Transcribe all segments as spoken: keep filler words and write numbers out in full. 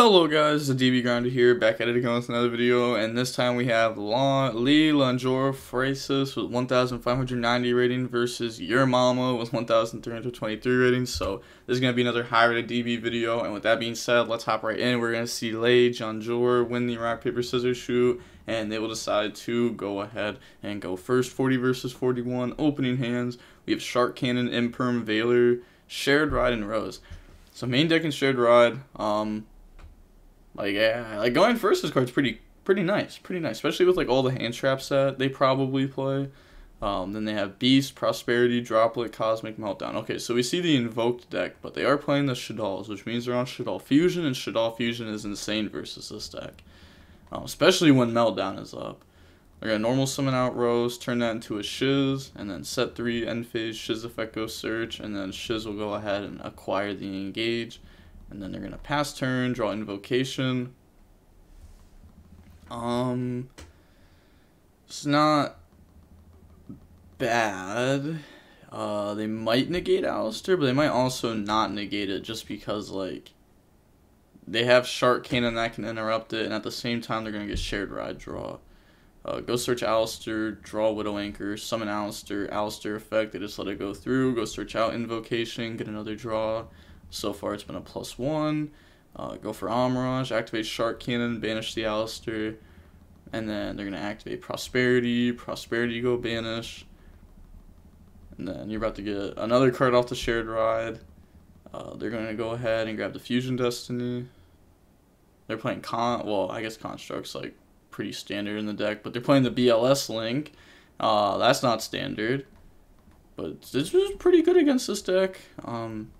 Hello guys, the D B Grinder here, back at it again with another video, and this time we have Lee Lonjor Freitas with one thousand five hundred ninety rating versus Your Mama with one thousand three hundred twenty-three ratings, so this is going to be another high rated D B video, and with that being said, let's hop right in. We're going to see Lee Lonjor win the rock, paper, scissors shoot, and they will decide to go ahead and go first. Forty versus forty-one, opening hands, we have Shark Cannon, Imperm, Valor, Shared Ride, and Rose. So main deck and Shared Ride, um... Like, yeah, like going first this card's pretty pretty nice, pretty nice, especially with like all the hand traps that they probably play. Um, then they have Beast, Prosperity, Droplet, Cosmic, Meltdown. Okay, so we see the Invoked deck, but they are playing the Shadals, which means they're on Shadal Fusion, and Shadal Fusion is insane versus this deck, um, especially when Meltdown is up. They're gonna normal summon out Rose, turn that into a Shiz, and then set three end phase Shiz effect goes search, and then Shiz will go ahead and acquire the Engage. And then they're going to pass turn, draw Invocation. Um, it's not bad. Uh, they might negate Aleister, but they might also not negate it just because, like, they have Shark Cannon that can interrupt it, and at the same time they're going to get Shared Ride draw. Uh, go search Aleister, draw Widow Anchor, summon Aleister, Aleister effect, they just let it go through, go search out Invocation, get another draw. So far, it's been a plus one. Uh, go for Amirage, activate Shark Cannon, banish the Aleister, and then they're gonna activate Prosperity. Prosperity, go banish, and then you're about to get another card off the Shared Ride. Uh, they're gonna go ahead and grab the Fusion Destiny. They're playing con. Well, I guess Construct's like pretty standard in the deck, but they're playing the B L S Link. Uh, that's not standard, but this was pretty good against this deck. Um.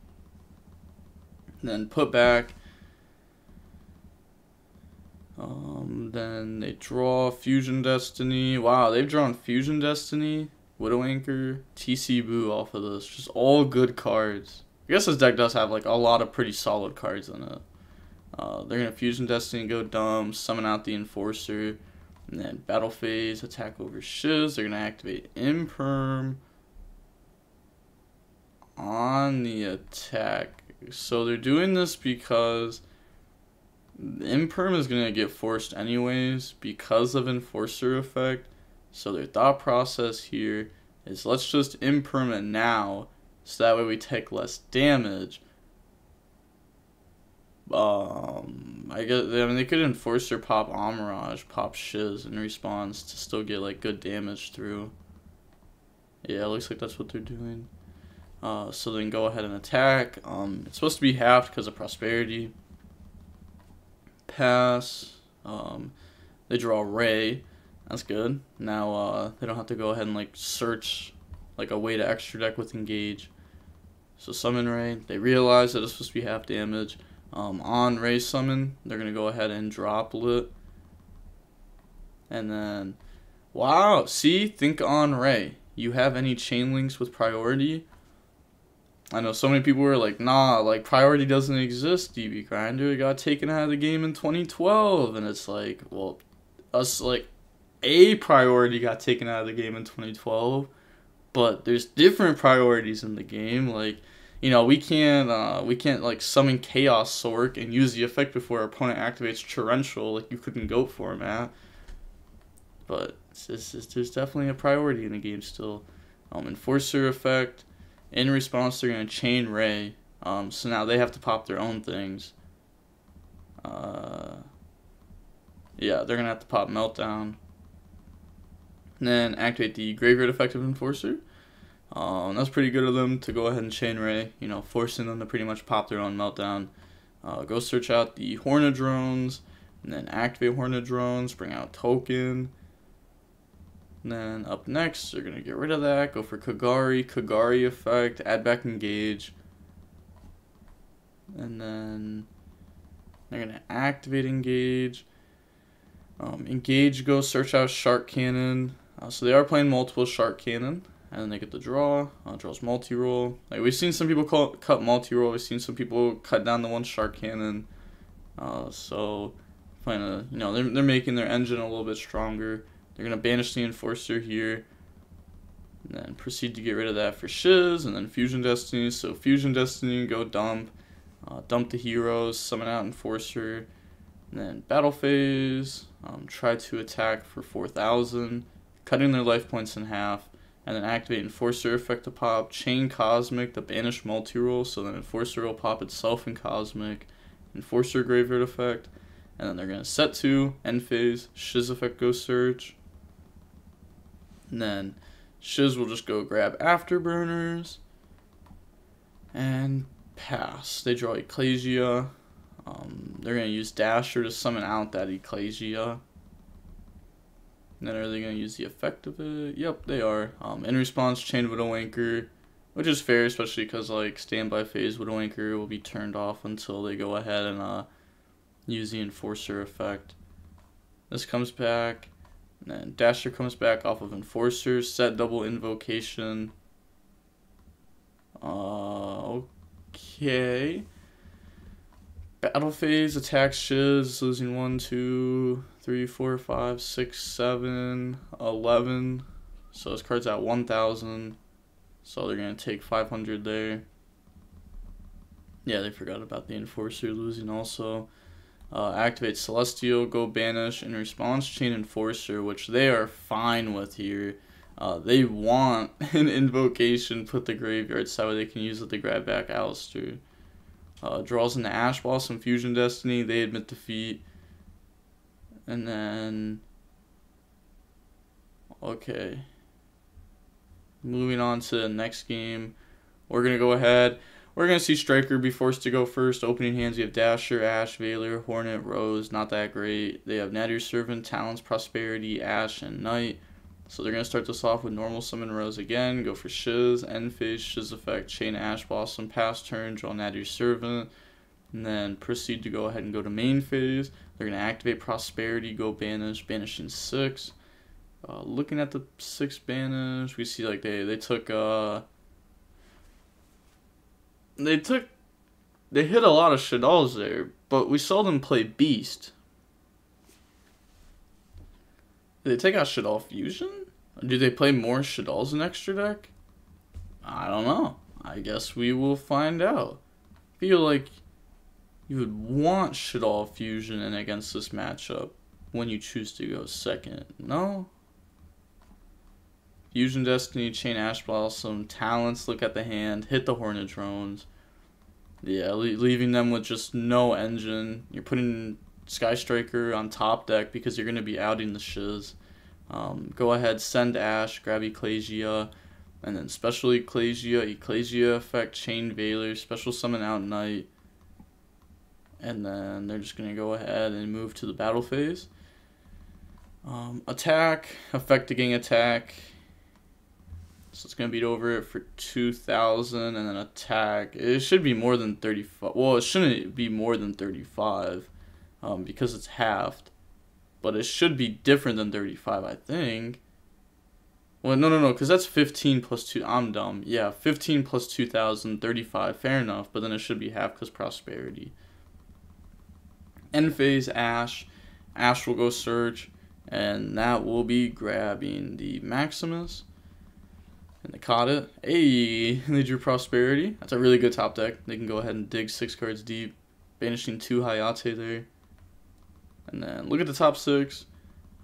Then put back. Um, then they draw Fusion Destiny. Wow, they've drawn Fusion Destiny, Widow Anchor, T C-Boo off of this. Just all good cards. I guess this deck does have like a lot of pretty solid cards in it. Uh, they're gonna Fusion Destiny, go dumb, summon out the Enforcer, and then battle phase, attack over Shiz. They're gonna activate Imperm on the attack. So they're doing this because Imperm is going to get forced anyways because of Enforcer effect. So their thought process here is let's just Imperm it now so that way we take less damage. Um, I guess, I mean, they could Enforcer pop Amirage, pop Shiz in response to still get like good damage through. Yeah, it looks like that's what they're doing. Uh, so then go ahead and attack. Um, it's supposed to be halved because of Prosperity. Pass. Um, they draw Ray. That's good. Now uh, they don't have to go ahead and like search like a way to extra deck with Engage. So summon Ray. They realize that it's supposed to be half damage. Um, on Ray summon, they're gonna go ahead and Droplet. And then, wow. See, think on Ray. You have any chain links with priority? I know so many people were like, nah, like, priority doesn't exist, D B Grinder, it got taken out of the game in twenty twelve, and it's like, well, us, like, a priority got taken out of the game in twenty twelve, but there's different priorities in the game, like, you know, we can't, uh, we can't, like, summon Chaos Sork and use the effect before our opponent activates Torrential, like you couldn't go for, man, but it's, it's, it's, there's definitely a priority in the game still. um, Enforcer effect. In response, they're going to chain Ray, um, so now they have to pop their own things. Uh, yeah, they're going to have to pop Meltdown. And then activate the graveyard effect of Enforcer. Um, that's pretty good of them to go ahead and chain Ray, you know, forcing them to pretty much pop their own Meltdown. Uh, go search out the Horned Drones, and then activate Horned Drones, bring out Token. And then up next, they're going to get rid of that, go for Kagari, Kagari effect, add back Engage. And then they're going to activate Engage. Um, engage, go search out Shark Cannon. Uh, so they are playing multiple Shark Cannon. And then they get the draw, uh, draws Multi-Roll. Like, we've seen some people call, cut Multi-Roll, we've seen some people cut down the one Shark Cannon. Uh, so, playing a, you know, they're, they're making their engine a little bit stronger. They're going to banish the Enforcer here, and then proceed to get rid of that for Shiz, and then Fusion Destiny. So Fusion Destiny, go dump, uh, dump the heroes, summon out Enforcer, and then battle phase, um, try to attack for four thousand, cutting their life points in half, and then activate Enforcer effect to pop, chain Cosmic to banish Multi-Roll, so then Enforcer will pop itself in Cosmic, Enforcer graveyard effect, and then they're going to set to, end phase, Shiz effect goes search, and then Shiz will just go grab Afterburners, and pass. They draw Ecclesia. Um, they're going to use Dasher to summon out that Ecclesia. And then are they going to use the effect of it? Yep, they are. Um, in response, chain Widow Anchor, which is fair, especially because like standby phase Widow Anchor will be turned off until they go ahead and uh, use the Enforcer effect. This comes back, and then Dasher comes back off of Enforcer, set double Invocation. Uh, okay. Battle phase attacks Shiz, losing one, two, three, four, five, six, seven, eleven. So this card's at one thousand. So they're going to take five hundred there. Yeah, they forgot about the Enforcer losing also. Uh, activate Celestial, go banish. In response, chain Enforcer, which they are fine with here. Uh, they want an Invocation, put the graveyard, so that way they can use it to grab back Aleister. Uh, draws into Ash Blossom, Fusion Destiny, they admit defeat. And then, okay, moving on to the next game. We're going to go ahead. We're going to see Striker be forced to go first. Opening hands, we have Dasher, Ash, Valor, Hornet, Rose, not that great. They have Nadir Servant, Talons, Prosperity, Ash, and Knight. So they're going to start this off with normal summon Rose again, go for Shiz, end phase, Shiz effect, chain Ash Blossom, pass turn, draw Nadir Servant, and then proceed to go ahead and go to main phase. They're going to activate Prosperity, go banish, banishing six. Uh, looking at the six banish, we see like they, they took, uh, they took, they hit a lot of Shadals there, but we saw them play Beast. Do they take out Shadal Fusion? Or do they play more Shadals in extra deck? I don't know. I guess we will find out. I feel like you would want Shadal Fusion in against this matchup when you choose to go second. No? Fusion Destiny, chain Ash Blossom, Talents, look at the hand, hit the Horned Drones. Yeah, le leaving them with just no engine. You're putting Sky Striker on top deck because you're going to be outing the Shiz. Um, go ahead, send Ash, grab Ecclesia, and then special Ecclesia, Ecclesia effect, chain Valor, special summon out Knight, and then they're just going to go ahead and move to the battle phase. Um, attack, effect again attack, so it's going to beat over it for two thousand, and then attack. It should be more than thirty-five, well it shouldn't be more than thirty-five. Um, because it's halved, but it should be different than thirty-five, I think. Well, no, no, no, because that's fifteen plus two. I'm dumb. Yeah, fifteen plus two thousand, thirty-five, fair enough, but then it should be half because Prosperity. End phase, Ash. Ash will go search, and that will be grabbing the Maximus. And they caught it. Hey, they drew Prosperity. That's a really good top deck. They can go ahead and dig six cards deep, banishing two Hayate there. And then look at the top six.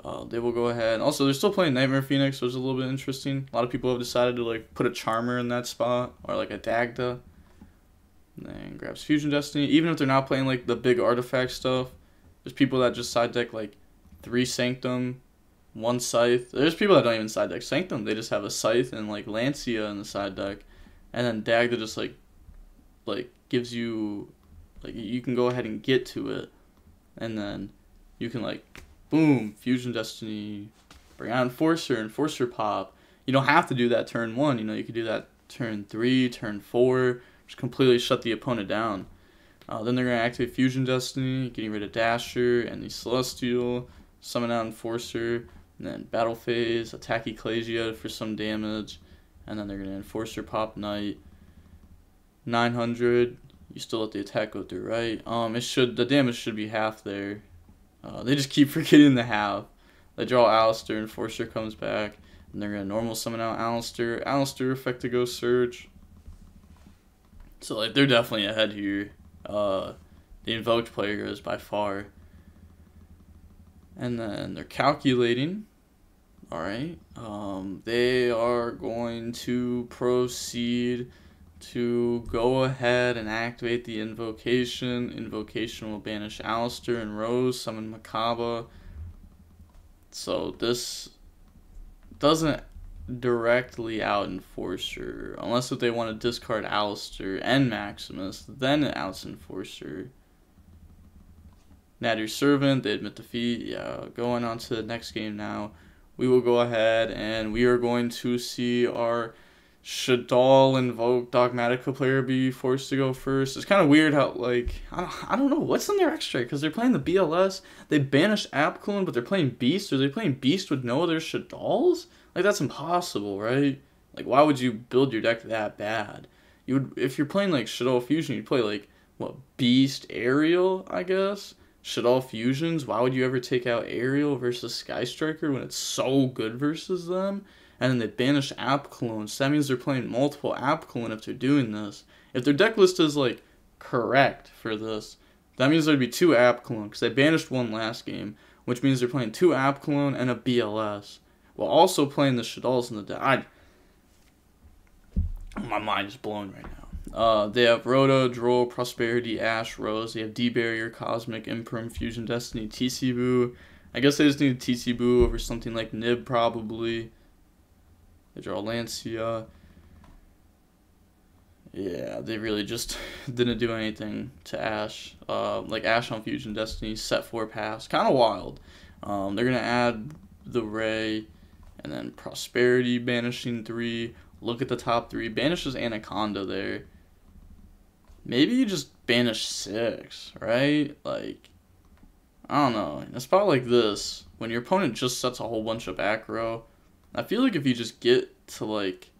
Uh, they will go ahead. Also, they're still playing Nightmare Phoenix, which is a little bit interesting. A lot of people have decided to like put a Charmer in that spot or like a Dagda. And then grabs Fusion Destiny. Even if they're not playing like the big artifact stuff, there's people that just side deck like three Sanctum, one Scythe. There's people that don't even side deck Sanctum. They just have a Scythe and like Lancia in the side deck. And then Dagda just like like gives you, like you can go ahead and get to it. And then you can like, boom, Fusion Destiny, bring out Enforcer, Enforcer pop. You don't have to do that turn one, you know, you could do that turn three, turn four, just completely shut the opponent down. Uh, then they're going to activate Fusion Destiny, getting rid of Dasher and the Celestial, summon out Enforcer, and then battle phase, attack Ecclesia for some damage, and then they're going to Enforcer pop Knight, nine hundred. You still let the attack go through, right? Um, it should, the damage should be half there. Uh, they just keep forgetting the half. They draw Aleister, Enforcer comes back, and they're gonna normal summon out Aleister. Aleister effect to go search. So like they're definitely ahead here. Uh, the Invoked player is by far. And then they're calculating. Alright. Um, they are going to proceed to go ahead and activate the Invocation. Invocation will banish Aleister and Rose, summon Makaba. So this doesn't directly out Enforcer, unless if they want to discard Aleister and Maximus, then it outs Enforcer. Nat your servant, they admit defeat. Yeah, going on to the next game now. We will go ahead and we are going to see our Shadal Invoke Dogmatica player be forced to go first. It's kind of weird how, like, I don't, I don't know what's in their extra, because they're playing the B L S, they banished Appclone, but they're playing Beast. Are they playing Beast with no other Shadals? Like, that's impossible, right? Like, why would you build your deck that bad? You would, if you're playing like Shadal Fusion, you'd play like, what, Beast, Aerial, I guess? Shadal Fusions, why would you ever take out Aerial versus Sky Striker when it's so good versus them? And then they banish Appclone, so that means they're playing multiple Appclone if they're doing this. If their deck list is, like, correct for this, that means there'd be two Appclone, because they banished one last game, which means they're playing two Appclone and a B L S, while also playing the Shadals in the deck. I, my mind is blown right now. Uh, they have Rhoda, Droll, Prosperity, Ash, Rose. They have D-Barrier, Cosmic, Imperm, Fusion Destiny, T C-Boo. I guess they just need T C-Boo over something like Nib, probably. They draw Lancia. Yeah, they really just didn't do anything to Ash. Uh, like, Ash on Fusion Destiny, set four pass. Kind of wild. Um, they're going to add the Ray, and then Prosperity, banishing three. Look at the top three. Banishes Anaconda there. Maybe you just banish six, right? Like, I don't know. In a spot like this, when your opponent just sets a whole bunch of back row, I feel like if you just get to, like,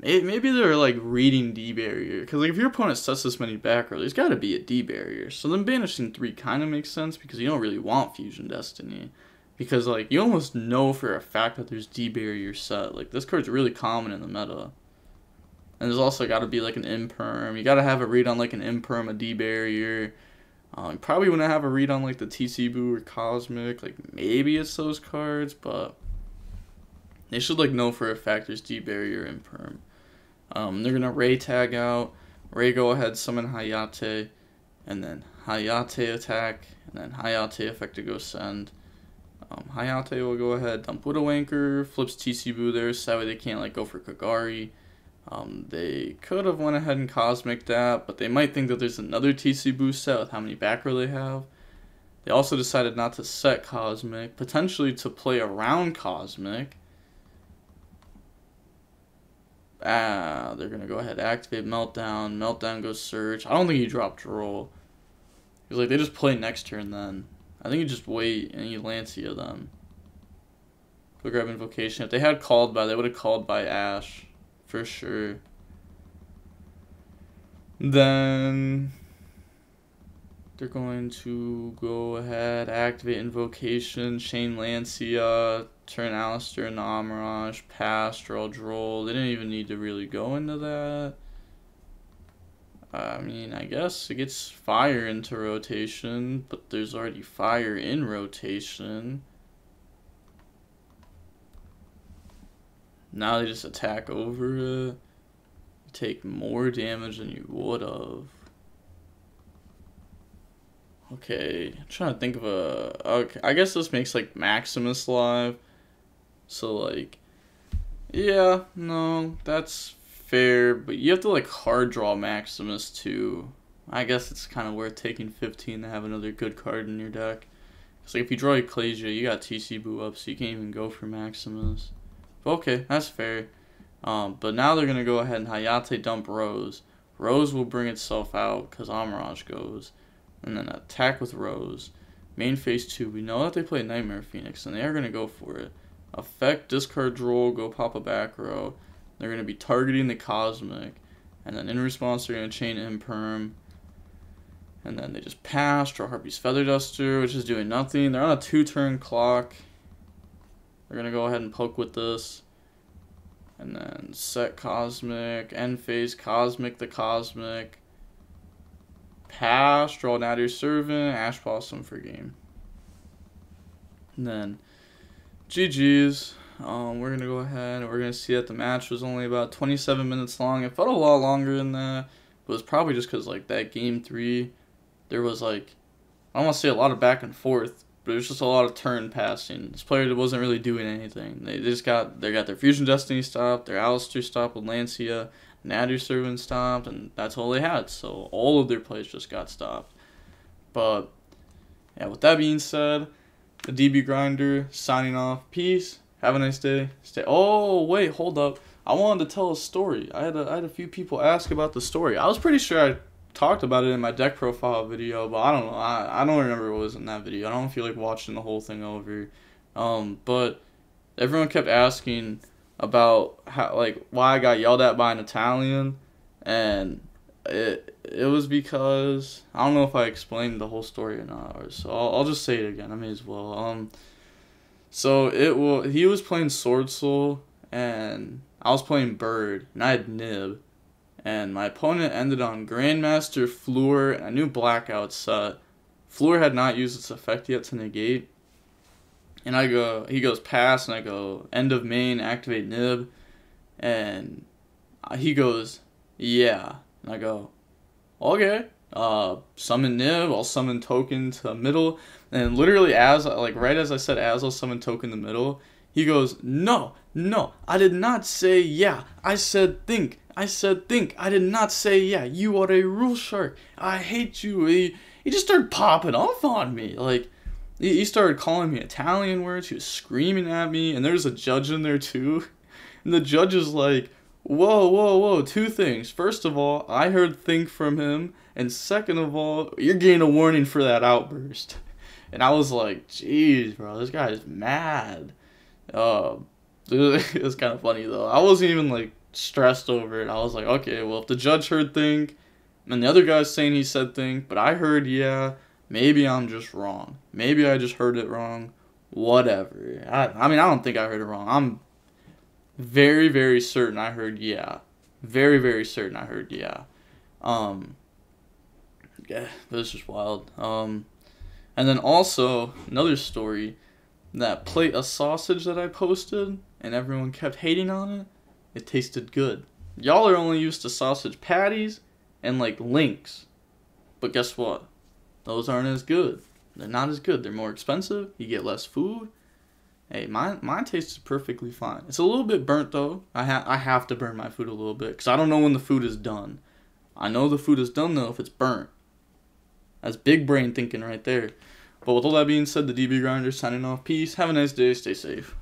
maybe they're, like, reading D-Barrier. Because, like, if your opponent sets this many back row, there's got to be a D-Barrier. So then banishing three kind of makes sense because you don't really want Fusion Destiny. Because, like, you almost know for a fact that there's D-Barrier set. Like, this card's really common in the meta. And there's also got to be, like, an Imperm. You got to have a read on, like, an Imperm, a D-Barrier. Um, you probably wouldn't have a read on, like, the T C-Boo or Cosmic. Like, maybe it's those cards, but they should, like, know for a fact there's D-Barrier and Perm. Um, they're going to Ray tag out. Ray go ahead, summon Hayate. And then Hayate attack. And then Hayate effect to go send. Um, Hayate will go ahead, dump Widow Anchor. Flips T C-Boo there, so that way they can't, like, go for Kagari. Um, they could have went ahead and Cosmic that, but they might think that there's another T C-Boo set with how many back row they have. They also decided not to set Cosmic, potentially to play around Cosmic. Ah, they're going to go ahead and activate Meltdown. Meltdown goes Search. I don't think he dropped Roll. Because, like, they just play next turn then. I think you just wait and you Lancia them. Go grab Invocation. If they had called by, they would have called by Ash. For sure. Then they're going to go ahead, activate Invocation, chain Lancia, turn Aleister into Amirage, pass, draw Droll. They didn't even need to really go into that. I mean, I guess it gets Fire into rotation, but there's already Fire in rotation. Now they just attack over it. You take more damage than you would have. Okay, I'm trying to think of a... Okay, I guess this makes, like, Maximus live. So, like... Yeah, no, that's fair. But you have to, like, hard draw Maximus, too. I guess it's kind of worth taking fifteen to have another good card in your deck. Because, like, if you draw Ecclesia, you got T C-Boo up, so you can't even go for Maximus. But okay, that's fair. Um, but now they're going to go ahead and Hayate dump Rose. Rose will bring itself out, because Amirage goes. And then attack with Rose. Main phase two. We know that they play Nightmare Phoenix, and they are going to go for it. Effect, discard Droll, go pop a back row. They're going to be targeting the Cosmic. And then in response, they're going to chain Imperm. And then they just pass, draw Harpy's Feather Duster, which is doing nothing. They're on a two-turn clock. They're going to go ahead and poke with this. And then set Cosmic, end phase Cosmic the Cosmic. Pass, draw down to your servant, Ash Blossom for game. And then G G's. Um, we're going to go ahead and we're going to see that the match was only about twenty-seven minutes long. It felt a lot longer than that, but it was probably just because, like, that game three, there was, like, I don't want to say a lot of back and forth, but it was just a lot of turn passing. This player wasn't really doing anything. They just got they got their Fusion Destiny stopped, their Aleister stopped with Lancia, Nadir Servant stopped, and that's all they had. So all of their plays just got stopped. But, yeah, with that being said, the D B Grinder signing off. Peace. Have a nice day. Stay. Oh, wait, hold up. I wanted to tell a story. I had a, I had a few people ask about the story. I was pretty sure I talked about it in my deck profile video, but I don't know. I, I don't remember what was in that video. I don't feel like watching the whole thing over. Um, but everyone kept asking about how, like, why I got yelled at by an Italian, and it it was because I don't know if I explained the whole story or not. So I'll, I'll just say it again. I may as well. Um. So it will. He was playing Sword Soul, and I was playing Bird, and I had Nib, and my opponent ended on Grandmaster Fleur, and I knew Blackout set. Fleur had not used its effect yet to negate, and I go. He goes pass, and I go end of main, activate Nib, and he goes yeah, and I go okay. Uh, summon Nib, I'll summon token to middle, and literally as, like, right as I said as I'll summon token to middle, he goes, no, no, I did not say yeah, I said think, I said think, I did not say yeah, you are a rule shark, I hate you. He, he just started popping off on me, like, he, he started calling me Italian words, he was screaming at me, and there's a judge in there too, and the judge is like, whoa, whoa, whoa, two things. First of all, I heard think from him, and second of all, you're getting a warning for that outburst. And I was like, jeez, bro, this guy is mad. Uh, it was kind of funny, though. I wasn't even, like, stressed over it. I was like, okay, well, if the judge heard think, and the other guy's saying he said think, but I heard yeah, maybe I'm just wrong. Maybe I just heard it wrong. Whatever. I, I mean, I don't think I heard it wrong. I'm very, very certain I heard yeah. Very, very certain I heard yeah. Um, yeah, this is wild. Um, and then also, another story, that plate of sausage that I posted, and everyone kept hating on it, it tasted good. Y'all are only used to sausage patties and, like, links. But guess what? Those aren't as good. They're not as good. They're more expensive. You get less food. Hey, mine, mine tastes perfectly fine. It's a little bit burnt, though. I, ha I have to burn my food a little bit, because I don't know when the food is done. I know the food is done, though, if it's burnt. That's big brain thinking right there. But with all that being said, the D B Grinder signing off. Peace. Have a nice day. Stay safe.